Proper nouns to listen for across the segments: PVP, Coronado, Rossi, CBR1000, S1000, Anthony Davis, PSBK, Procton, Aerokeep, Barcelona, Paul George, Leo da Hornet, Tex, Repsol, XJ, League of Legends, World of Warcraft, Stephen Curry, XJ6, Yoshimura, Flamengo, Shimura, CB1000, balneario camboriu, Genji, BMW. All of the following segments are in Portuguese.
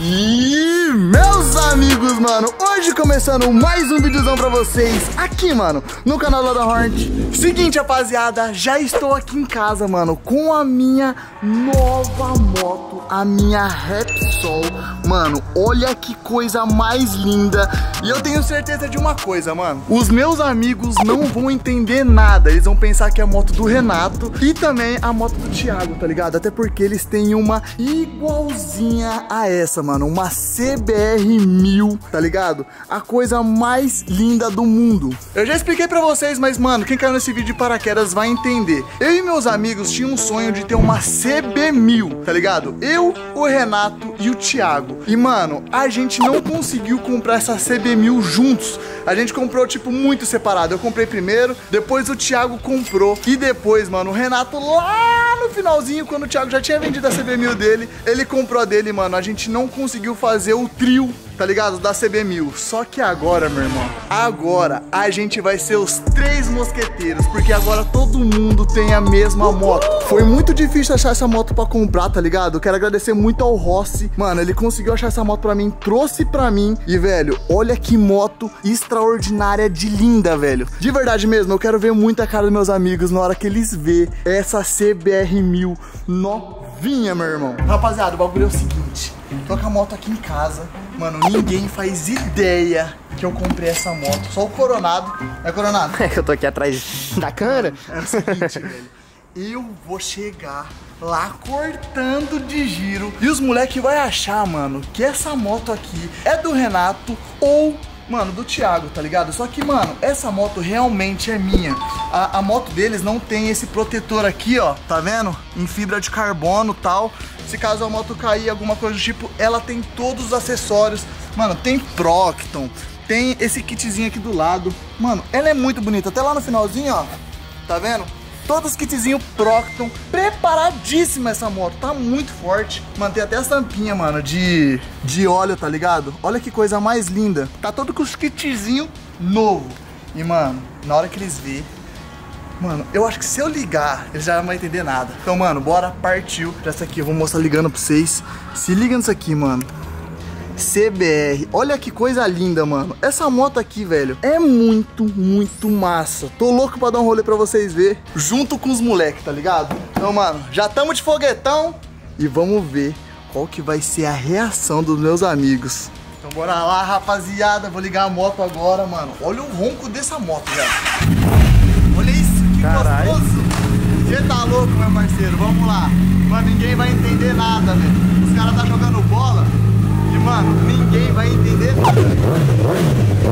E meus amigos, mano, hoje começando mais um videozão pra vocês aqui, mano, no canal da Hornet. Seguinte, rapaziada, já estou aqui em casa, mano, com a minha nova moto, a minha Repsol. Mano, olha que coisa mais linda. E eu tenho certeza de uma coisa, mano, os meus amigos não vão entender nada. Eles vão pensar que é a moto do Renato e também a moto do Thiago, tá ligado? Até porque eles têm uma igualzinha a essa, mano, uma CBR1000, tá ligado? A coisa mais linda do mundo. Eu já expliquei pra vocês, mas, mano, quem caiu nesse vídeo de paraquedas vai entender. Eu e meus amigos tinham um sonho de ter uma CB1000, tá ligado? Eu, o Renato e o Thiago. E, mano, a gente não conseguiu comprar essa CB1000 juntos. A gente comprou, tipo, muito separado. Eu comprei primeiro, depois o Thiago comprou. E depois, mano, o Renato lá no finalzinho, quando o Thiago já tinha vendido a CB1000 dele, ele comprou a dele, mano. A gente não conseguiu fazer o trio, tá ligado? Da CB1000. Só que agora, meu irmão, agora a gente vai ser os três mosqueteiros, porque agora todo mundo tem a mesma moto. Foi muito difícil achar essa moto pra comprar, tá ligado? Quero agradecer muito ao Rossi. Mano, ele conseguiu achar essa moto pra mim, trouxe pra mim. E, velho, olha que moto extraordinária de linda, velho. De verdade mesmo, eu quero ver muito a cara dos meus amigos na hora que eles vê essa CBR1000 novinha, meu irmão. Rapaziada, o bagulho é o seguinte. Tô com a moto aqui em casa. Mano, ninguém faz ideia que eu comprei essa moto. Só o Coronado. É, Coronado? É que eu tô aqui atrás da câmera. É o seguinte, velho. Eu vou chegar lá cortando de giro e os moleques vão achar, mano, que essa moto aqui é do Renato ou, mano, do Thiago, tá ligado? Só que, mano, essa moto realmente é minha. A moto deles não tem esse protetor aqui, ó, tá vendo? Em fibra de carbono e tal. Se caso a moto cair, alguma coisa do tipo, ela tem todos os acessórios. Mano, tem Procton, tem esse kitzinho aqui do lado. Mano, ela é muito bonita. Até lá no finalzinho, ó, tá vendo? Todos os kitzinhos Procton. Preparadíssima essa moto, tá muito forte. Mano, tem até a tampinha, mano, de óleo, tá ligado? Olha que coisa mais linda. Tá todo com os kitzinhos novo. E, mano, na hora que eles verem, mano, eu acho que se eu ligar, eles já não vão entender nada. Então, mano, bora, partiu pra essa aqui. Eu vou mostrar ligando pra vocês. Se liga nisso aqui, mano. CBR, olha que coisa linda, mano. Essa moto aqui, velho, é muito, muito massa. Tô louco pra dar um rolê pra vocês ver, junto com os moleques, tá ligado? Então, mano, já tamo de foguetão e vamos ver qual que vai ser a reação dos meus amigos. Então bora lá, rapaziada. Vou ligar a moto agora, mano. Olha o ronco dessa moto, velho. Olha isso, que carai gostoso. Você tá louco, meu parceiro, vamos lá. Mano, ninguém vai entender nada, velho. Os caras tá jogando bola e, mano, ninguém vai entender nada.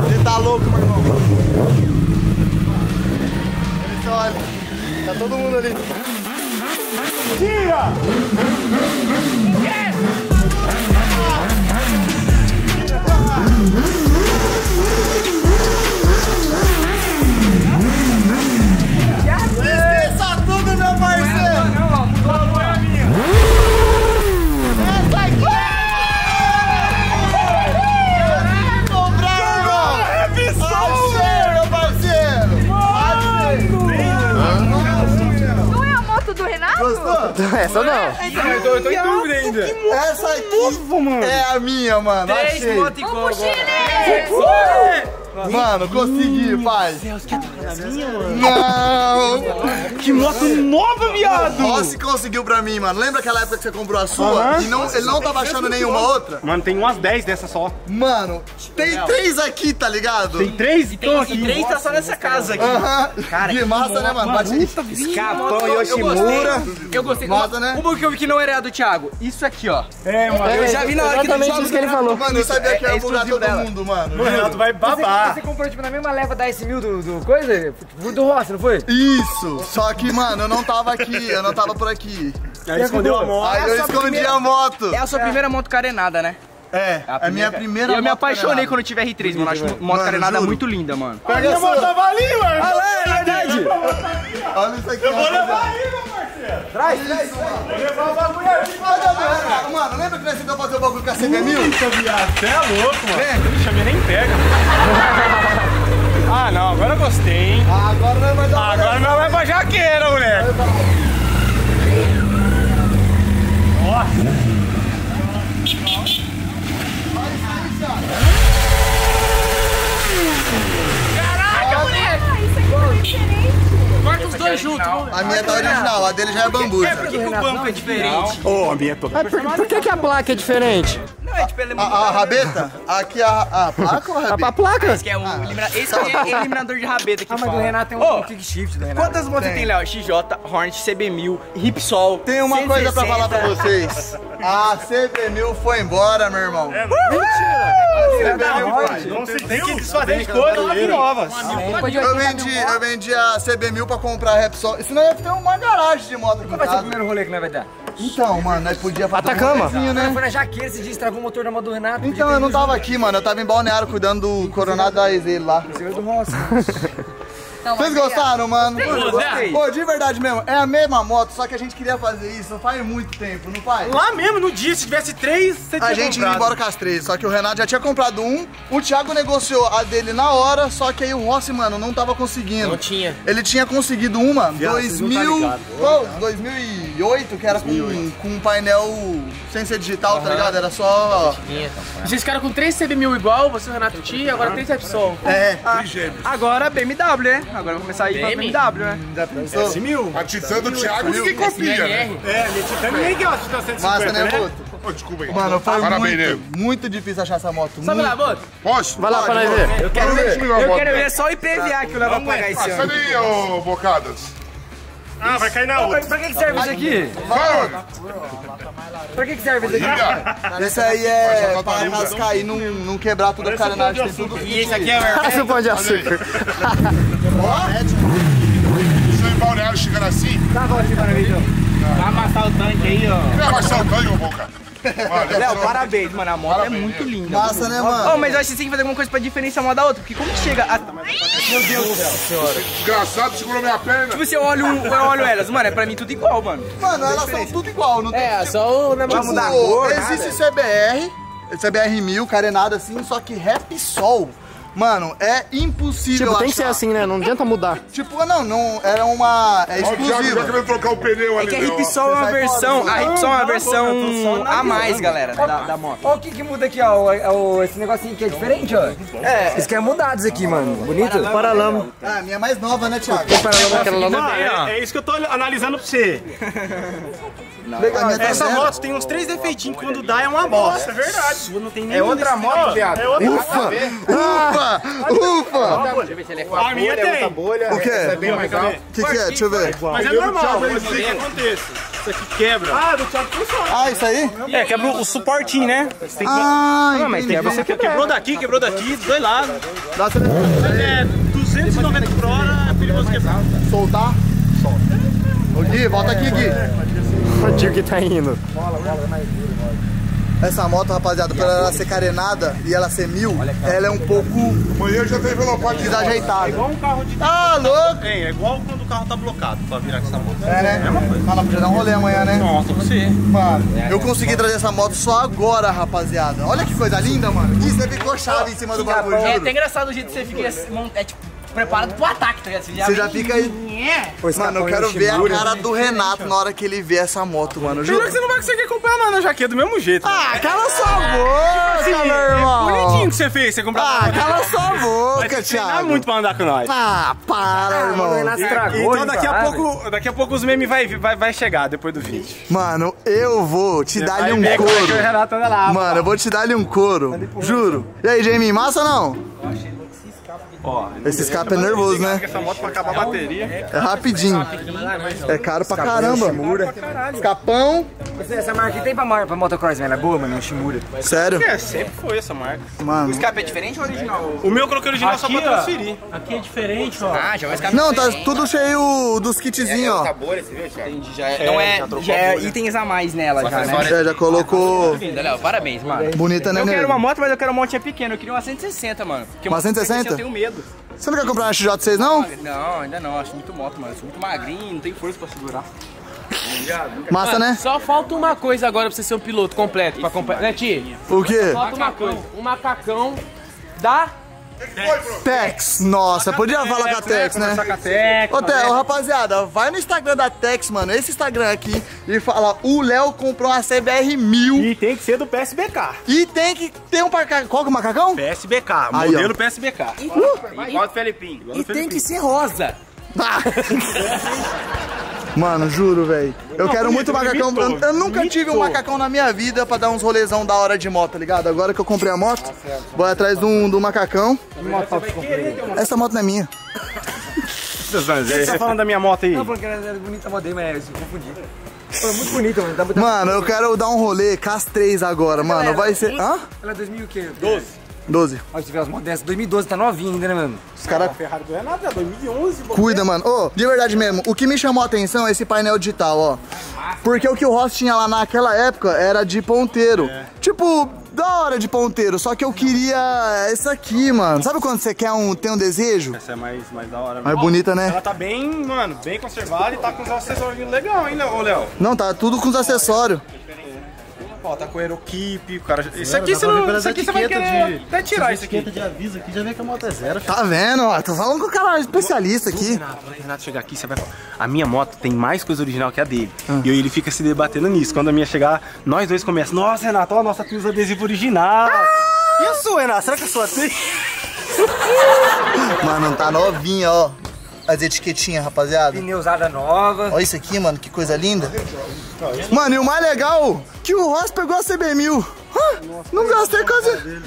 Você tá louco, meu irmão. Eles estão ali. Tá todo mundo ali. Tira! Essa não. Eu tô em dúvida ainda. Essa aqui é a minha, mano. Achei. Mano, consegui, pai. Meu Deus, quer tocar na minha, mano? Não! Que moto nova, viado! O Rossi conseguiu pra mim, mano. Lembra aquela época que você comprou a sua? E não, ele não tava achando nenhuma outra? Mano, tem umas 10 dessa só. Mano, tem 3 aqui, tá ligado? Tem 3? E tem 3 tá só nessa casa aqui. Cara, que massa, né, mano? Escapão, Yoshimura. Eu gostei. Nossa, né? Uma que eu vi que não era a do Thiago. Isso aqui, ó. É, mano. Eu já vi na hora que do Thiago que ele falou. Mano, eu sabia que ia mudar todo mundo, mano. O Renato vai babar. Você comprou, tipo, na mesma leva da S1000 do coisa? Do Rossi, não foi? Isso! Só que, mano, eu não tava aqui, eu não tava por aqui. Aí escondeu a moto. Aí eu escondi a moto. É a sua primeira moto carenada, né? É, a minha primeira moto. Eu me apaixonei quando eu tive R3, mano. Acho moto carenada muito linda, mano. Pega a moto ali, mano! Olha lá, é verdade! Olha isso aqui, eu vou levar ali, mano! Traz, mano. Vou levar o bagulho aqui, mano. Mano, lembra que nós tentamos fazer o bagulho com a CB1000? Você é louco, mano. Deixa, a minha nem pega. Ah, não, agora eu gostei, hein? Agora não vai dar. Agora não vai pra jaqueira, moleque. Nossa. junto. A minha é da original, a dele já é bambuja. Por que o banco é diferente? Oh, a minha é toda. Por que a placa é diferente? Não, é tipo, a rabeta? Aqui a placa ou a rabeta? A placa? Esse que é o eliminador de rabeta que fala. Ah, mas do Renato tem um kick shift, né? Quantas motos tem, Léo? XJ, Hornet, CB1000, Repsol. Tem uma coisa pra falar pra vocês. A CB1000 foi embora, meu irmão. Mentira! Tem que desfazer de coisas novas. Eu vendi a CB1000 pra comprar a Repsol. Senão ia ter uma garagem de moto. Qual vai ser o primeiro rolê que nós vai dar? Então, mano, nós podíamos fazer Atacama. Né? Foi na Jaqueira esse dia, estragou o motor da moto do Renato. Então, eu não tava aqui, mano. Eu tava em Balneário cuidando do Coronado da XJ lá. Do Rossi. Vocês gostaram, mano? Pô, de verdade mesmo, é a mesma moto, só que a gente queria fazer isso faz muito tempo, não faz? Lá mesmo, no dia, se tivesse três, você tinha. A gente ia embora com as três, só que o Renato já tinha comprado um, o Thiago negociou a dele na hora, só que aí o Rossi, mano, não tava conseguindo. Não tinha. Ele tinha conseguido uma, 2008, que era com um painel sem ser digital, tá ligado? Era só... Vocês ficaram com três CB1000 igual, você e o Renato tinha, agora três Repsol. É. Agora BMW, né? Agora vai começar a ir pra BMW, né? S1000? A Titã do Thiago que copia. É, a Titã ninguém quer uma Titã 150, massa, né, Boto? Desculpa aí. Mano, foi muito difícil achar essa moto. Sabe lá, Boto? Posso? Vai lá pra nós ver. Eu quero ver só o IPVA que o Léo vai pagar esse ano. Sabe aí, ô Bocadas? Ah, vai cair na outra. Pra que serve isso aqui? Pra que serve isso aqui? Esse aí é pra rascar e não quebrar toda a carenagem. E esse aqui é o pão de açúcar. Isso aí, Balneário chegando assim. Tá bom, pra mim, vai amassar o tanque aí, ó. Vai amassar o tanque, ô Boca. Léo, parabéns, mano. A moto é muito linda. Massa, né, mano? Oh, mas eu acho que você tem que fazer alguma coisa pra diferenciar uma da outra. Porque como que chega a... Meu Deus do céu, senhora. Desgraçado, segurou minha perna. Tipo, você olha elas, mano, é pra mim tudo igual, mano. Mano, elas são tudo igual, não tem... É, só o negócio da cor. Existe CBR1000, carenada assim, só que Repsol. Mano, é impossível. Tipo, tem que ser assim, né? Não adianta mudar. Tipo, não, era uma... É exclusiva. Que vai trocar o pneu ali, é que a Repsol é uma versão... A Repsol é uma versão a mais, galera, da moto. Ó, o que que muda aqui, ó? Esse negocinho aqui é diferente, ó. É. Isso aqui é mudado, isso aqui, mano. Bonito? Paralama. Ah, a minha é mais nova, né, Thiago? É isso que eu tô analisando pra você. Legal, essa moto tem uns três defeitinhos, quando dá é uma bosta. É verdade. Não tem nem outra moto, viado. É outra Ufa! Deixa eu ver se ele é com a minha tem. Bolha. O que é? O que é? Deixa eu ver. Mas é normal, mas o que acontece? Isso aqui quebra. Ah, do Thiago funciona. Ah, isso aí? É, quebra o suportinho, né? Ah, mas você quebrou daqui, dos dois lados. É 290 por hora, é perigoso quebrar. Soltar? Solta. Ô Gui, volta aqui, Gui. O tio que tá indo. Bola, mais duro, bola. Essa moto, rapaziada, pra ela ser carenada e ela ser 1000, ela é um pouco... Amanhã já teve envelopado desajeitada. É igual um carro de... Ah, louco! É igual quando o carro tá blocado pra virar com essa moto. É, né? É uma coisa. Fala, podia dar um rolê amanhã, né? Nossa, você. Mano, eu consegui trazer essa moto só agora, rapaziada. Olha que coisa linda, mano. Isso, você ficou chave em cima do bagulho, juro. É até engraçado o jeito que você fica... É tipo... Preparado pro ataque, tá ligado? Você já fica aí. Pois, mano, eu quero ver a cara do Renato na hora que ele vê essa moto, mano. Juro que você não vai conseguir acompanhar nada na jaqueta do mesmo jeito. Ah, cala sua boca, meu irmão. É bonitinho que você fez, você comprou. Ah, cala sua boca, Thiago. Não dá muito pra andar com nós. Ah, para, irmão. Renato estragou. Então daqui a pouco os memes vai chegar depois do vídeo. Mano, eu vou te dar-lhe um couro. Mano, eu vou te dar-lhe um couro. Juro. E aí, Jamie, massa ou não? Ó, esse escape é nervoso, né? Essa moto pra acabar a bateria. É rapidinho. É caro pra caramba. Escapão. Essa marca tem pra motocross, velho. É boa, mano. É um Shimura. Sério? É, sempre foi essa marca. Mano. O escape é diferente ou original? O meu eu coloquei original só pra transferir. Aqui é diferente, ó. Ah, já vai escapar. Não, tá tudo cheio dos kitzinhos, ó. Já é itens a mais nela, já, né? Já colocou. Parabéns, mano. Bonita, né? Eu quero uma moto, mas eu quero uma motinha pequena. Eu queria uma 160, mano. Uma 160? Eu tenho medo. Você não quer comprar uma XJ6 não? Não, ainda não. Acho muito moto, mano. Acho muito magrinho, não tem força pra segurar. Massa, mano, né? Só falta uma coisa agora pra você ser o piloto completo. Pra acompanhar. Né, Ti? O quê? Falta uma coisa. Um macacão da... Tex, nossa, podia falar com a Tex, né? Ô, rapaziada, vai no Instagram da Tex, mano, esse Instagram aqui, e fala, o Léo comprou uma CBR1000. E tem que ser do PSBK. E tem que ter um macacão. Qual que é o macacão? PSBK, modelo PSBK. Igual do Felipinho. E tem que ser rosa. Mano, juro, velho. Eu quero muito macacão. Eu nunca tive um macacão na minha vida pra dar uns rolezão da hora de moto, tá ligado? Agora que eu comprei a moto, vou atrás do macacão. Essa moto não é minha. Você tá falando da minha moto aí? Não, porque ela era bonita, modei, mas eu confundi. Foi muito bonita, mano. Mano, eu quero dar um rolê com as três agora, mano. Vai ser... Hã? Ela é 2012. Olha, você vê as modelas. 2012 tá novinha ainda, né, mano? Os caras... Ferrari não é nada, 2011. Cuida, mano. Ô, de verdade mesmo, o que me chamou a atenção é esse painel digital, ó. Porque o que o Rossi tinha lá naquela época era de ponteiro. É. Tipo, da hora de ponteiro, só que eu queria essa aqui, mano. Sabe quando você quer tem um desejo? Essa é mais da hora. Mano. Mais bonita, né? Ela tá bem, mano, bem conservada e tá com os acessórios legais, hein, Léo? Não, tá tudo com os acessórios. Ó, tá com o Aerokeep, o cara... Isso aqui você vai querer até tirar isso aqui. De aviso aqui, já vê que a moto é zero. Tá vendo, ó. Tô falando com o cara especialista aqui. Renato chegar aqui, você vai falar, a minha moto tem mais coisa original que a dele. E ele fica se debatendo nisso. Quando a minha chegar, nós dois começamos. Nossa, Renato, ó, nossa, tem os adesivos original. E a sua, Renato? Será que a sua tem? Mano, tá novinha, ó. As etiquetinhas, rapaziada. Pneusada nova. Olha isso aqui, mano, que coisa linda. Mano, e o mais legal, que o Ross pegou a CB1000. Nossa, não gastei quase...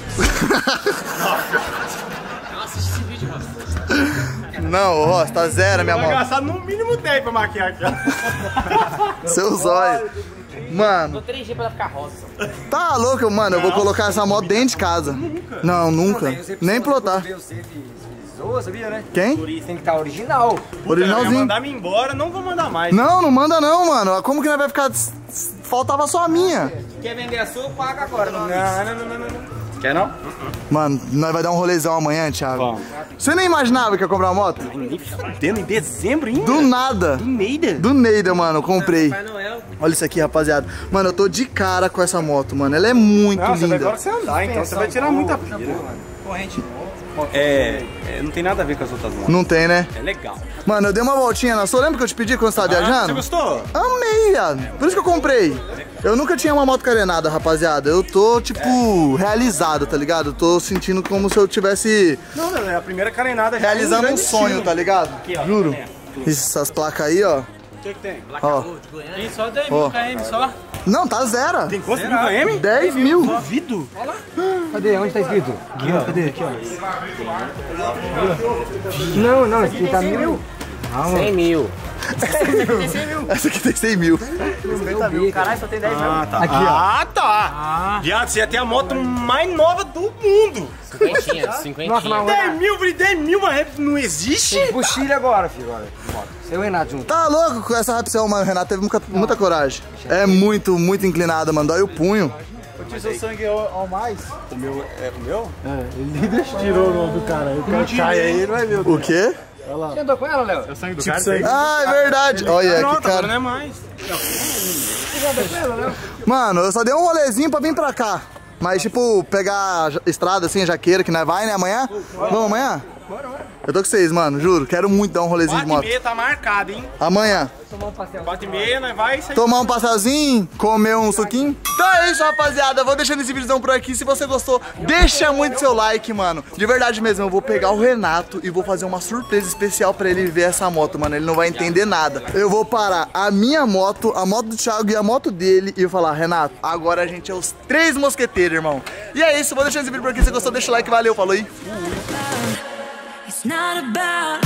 Não assiste esse vídeo, Ross. Não, Ross, tá zero, minha mão. Vai gastar no mínimo 10 pra maquiar aqui, ó. Seu zóio. Mano. Dou 3 dias pra ela ficar rosa. Tá louco, mano, eu vou colocar essa moto dentro de casa. Nunca. Não, nunca. Nem plotar. Sabia, né? Quem? Por isso tem que estar original. Originalzinho. Mandar me embora, não vou mandar mais. Não, não manda não, mano. Como que não vai ficar... Faltava só a minha. Quer vender a sua, paga agora. Não. Quer não? Mano, nós vai dar um rolezão amanhã, Thiago. Bom. Você nem imaginava que ia comprar uma moto? Nem fudendo, em dezembro ainda? Do nada. Do Neida? Do Neida, mano, eu comprei. Olha isso aqui, rapaziada. Mano, eu tô de cara com essa moto, mano. Ela é muito linda. Você vai agora você andar, então você vai tirar muita pira. Corrente. Não tem nada a ver com as outras motos. Não tem, né? É legal. Mano, eu dei uma voltinha na sua. Lembra que eu te pedi quando você tava viajando? Você gostou? Amei, viado. Por isso que eu comprei. Eu nunca tinha uma moto carenada, rapaziada. Eu tô, tipo, realizado, tá ligado? Eu tô sentindo como se eu tivesse... Não, é a primeira carenada. Realizando um sonho, tá ligado? Aqui, ó. Juro. Essas placas aí, ó. O que tem? Placa de Goiânia. Tem só 10 mil km, só. Não, tá zero. Tem quanto mil km? 10 mil. Duvido. Olha lá. Cadê? Onde tá escrito? Aqui, ó. Cadê? Aqui, ó. Não, não. Esse aqui tá 1.000. 100 mil. Essa aqui tem 100 mil. Caralho, só tem 10 mil. Ah, tá. Aqui, ó. Ah, tá. Viado, você ia ter a moto mais nova do mundo. 50. 10 mil, mas não existe? Tem buchilha agora, filho. Seu Renato junto. Tá louco com essa rapção, mano. O Renato teve muita coragem. É muito, muito inclinada, mano. Dói o punho. O seu sangue ao mais? O meu é o meu? É, ele tirou o nome do cara. O cara cai aí, não é meu. O quê? Você andou com ela, Léo? É o sangue do cara? Ah, é verdade. Olha aqui, cara. Agora não é mais. Você andou com ela, Léo? Mano, eu só dei um rolezinho pra vir pra cá. Mas, tipo, pegar estrada assim, jaqueira, que nós vai, né? Amanhã? Vamos amanhã? Bora. Eu tô com vocês, mano, juro. Quero muito dar um rolezinho de moto. 4h30 tá marcado, hein? Amanhã. Tomar um pastel. 4h30, nós vai sair. Tomar um pastelzinho, comer um suquinho. Então é isso, rapaziada. Eu vou deixando esse vídeozão por aqui. Se você gostou, deixa muito seu like, mano. De verdade mesmo, eu vou pegar o Renato e vou fazer uma surpresa especial pra ele ver essa moto, mano. Ele não vai entender nada. Eu vou parar a minha moto, a moto do Thiago e a moto dele e falar, Renato, agora a gente é os 3 mosqueteiros, irmão. E é isso, vou deixando esse vídeo por aqui. Se você gostou, deixa o like, valeu, falou aí. It's not about